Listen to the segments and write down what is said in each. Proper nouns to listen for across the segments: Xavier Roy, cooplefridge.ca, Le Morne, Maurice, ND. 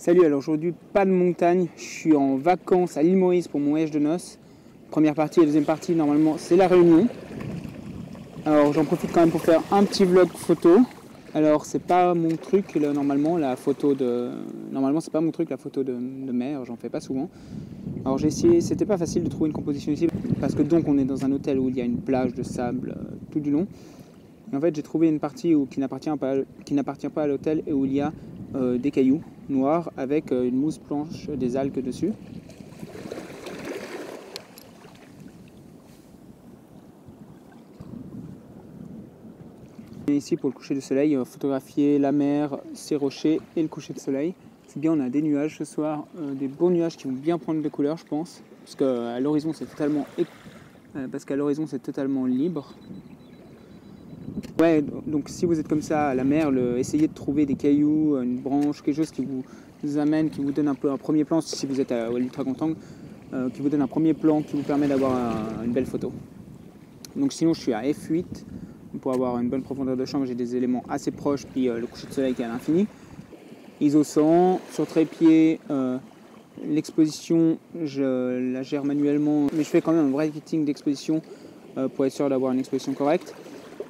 Salut, alors aujourd'hui pas de montagne, je suis en vacances à l'île Maurice pour mon voyage de noces. Première partie et deuxième partie normalement c'est la réunion. Alors j'en profite quand même pour faire un petit vlog photo. Alors c'est pas mon truc là, normalement la photo de... Normalement c'est pas mon truc la photo de mer, j'en fais pas souvent. Alors j'ai essayé, c'était pas facile de trouver une composition ici parce que donc on est dans un hôtel où il y a une plage de sable tout du long. Et en fait j'ai trouvé une partie où, qui n'appartient pas à l'hôtel et où il y a des cailloux noirs avec une mousse blanche des algues dessus. Et ici pour le coucher du soleil, photographier la mer, ses rochers et le coucher de soleil. C'est bien, on a des nuages ce soir, des beaux nuages qui vont bien prendre de couleur je pense, parce qu'à l'horizon c'est totalement libre. Ouais, donc si vous êtes comme ça à la mer, essayez de trouver des cailloux, une branche, quelque chose qui vous amène, qui vous donne un peu un premier plan, si vous êtes à l'ultra-contang, qui vous donne un premier plan, qui vous permet d'avoir une belle photo. Donc sinon je suis à F8, pour avoir une bonne profondeur de champ, j'ai des éléments assez proches, puis le coucher de soleil qui est à l'infini. ISO 100, sur trépied, l'exposition, je la gère manuellement, mais je fais quand même un vrai editing d'exposition pour être sûr d'avoir une exposition correcte.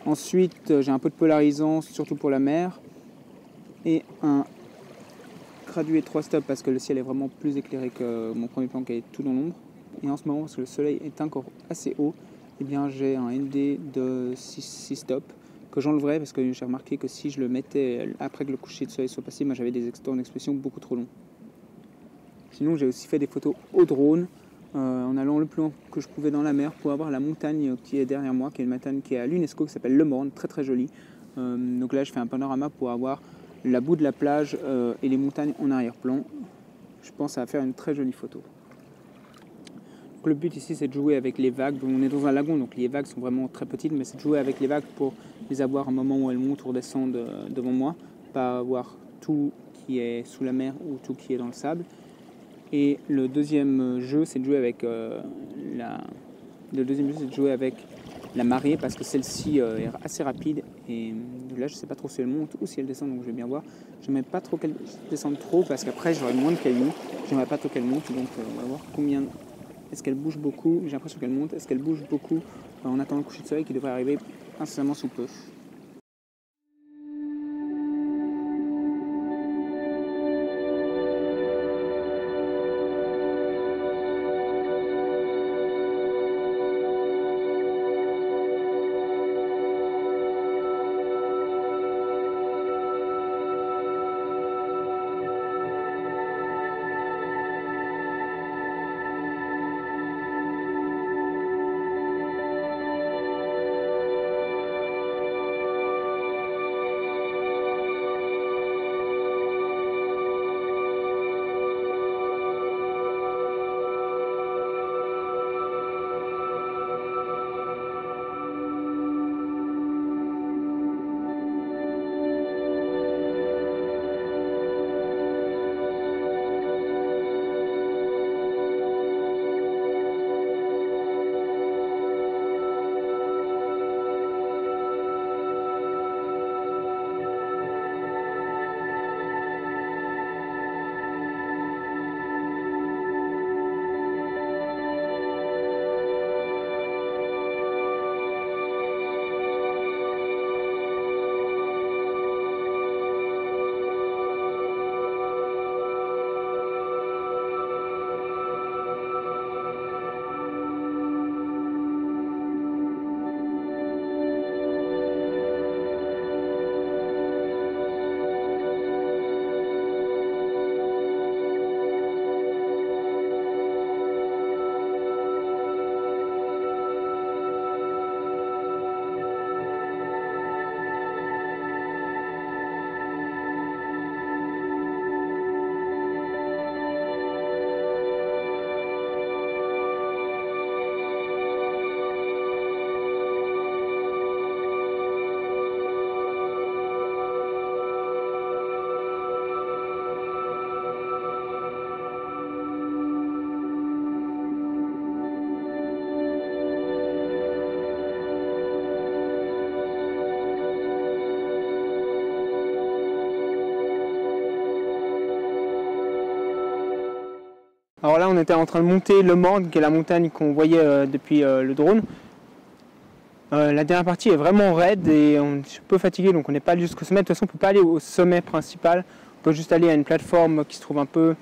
Ensuite, j'ai un peu de polarisant, surtout pour la mer, et un gradué 3 stops parce que le ciel est vraiment plus éclairé que mon premier plan qui est tout dans l'ombre. Et en ce moment, parce que le soleil est encore assez haut, eh bien j'ai un ND de 6 stops que j'enlèverai parce que j'ai remarqué que si je le mettais après que le coucher de soleil soit passé, moi j'avais des temps d'expression beaucoup trop longs. Sinon, j'ai aussi fait des photos au drone. En allant le plus loin que je pouvais dans la mer pour avoir la montagne qui est derrière moi, qui est une montagne qui est à l'UNESCO, qui s'appelle Le Morne, très très jolie. Donc là je fais un panorama pour avoir la boue de la plage et les montagnes en arrière-plan. Je pense à faire une très jolie photo. Donc, le but ici c'est de jouer avec les vagues. On est dans un lagon donc les vagues sont vraiment très petites, mais c'est de jouer avec les vagues pour les avoir au moment où elles montent ou redescendent devant moi, pas avoir tout qui est sous la mer ou tout qui est dans le sable. Et le deuxième jeu, c'est de jouer avec la marée parce que celle-ci est assez rapide et là je sais pas trop si elle monte ou si elle descend, donc je vais bien voir. J'aimerais pas trop qu'elle descende trop parce qu'après j'aurai moins de cailloux. J'aimerais pas trop qu'elle monte, donc on va voir combien. Est-ce qu'elle bouge beaucoup? J'ai l'impression qu'elle monte. Est-ce qu'elle bouge beaucoup? On attend le coucher de soleil qui devrait arriver incessamment sous peu. Alors là, on était en train de monter Le Morne, qui est la montagne qu'on voyait depuis le drone. La dernière partie est vraiment raide et on est un peu fatigué, donc on n'est pas allé jusqu'au sommet. De toute façon, on ne peut pas aller au sommet principal. On peut juste aller à une plateforme qui se trouve un peu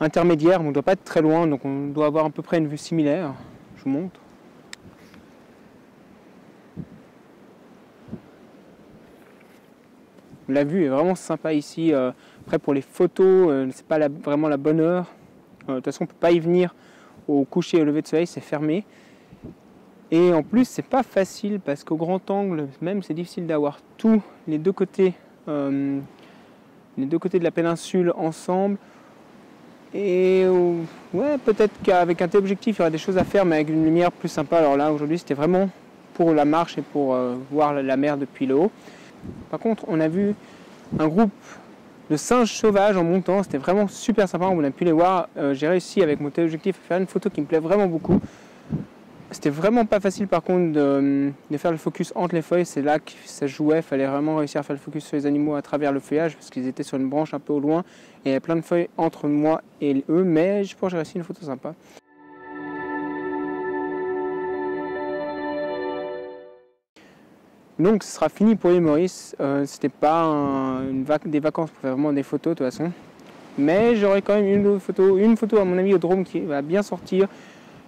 intermédiaire. On ne doit pas être très loin, donc on doit avoir à peu près une vue similaire. Je vous montre. La vue est vraiment sympa ici. Après, pour les photos, c'est pas vraiment la bonne heure. De toute façon, on ne peut pas y venir au coucher et au lever de soleil, c'est fermé. Et en plus, c'est pas facile parce qu'au grand angle, même, c'est difficile d'avoir tous les deux côtés de la péninsule ensemble. Et ouais, peut-être qu'avec un tel objectif, il y aurait des choses à faire, mais avec une lumière plus sympa. Alors là, aujourd'hui, c'était vraiment pour la marche et pour voir la mer depuis le haut. Par contre, on a vu un groupe de singes sauvages en montant, c'était vraiment super sympa, on a pu les voir. J'ai réussi avec mon téléobjectif à faire une photo qui me plaît vraiment beaucoup. C'était vraiment pas facile par contre de faire le focus entre les feuilles, c'est là que ça jouait, il fallait vraiment réussir à faire le focus sur les animaux à travers le feuillage parce qu'ils étaient sur une branche un peu au loin et il y avait plein de feuilles entre moi et eux, mais je pense que j'ai réussi une photo sympa. Donc ce sera fini pour l'île Maurice, c'était pas des vacances pour faire vraiment des photos de toute façon. Mais j'aurai quand même une photo à mon ami au drone qui va bien sortir,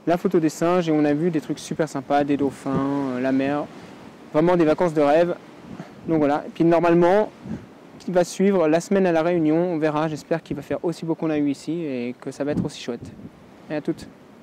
la photo des singes, et on a vu des trucs super sympas, des dauphins, la mer, vraiment des vacances de rêve. Donc voilà, et puis normalement, qui va suivre la semaine à La Réunion, on verra, j'espère qu'il va faire aussi beau qu'on a eu ici et que ça va être aussi chouette. Et à toutes.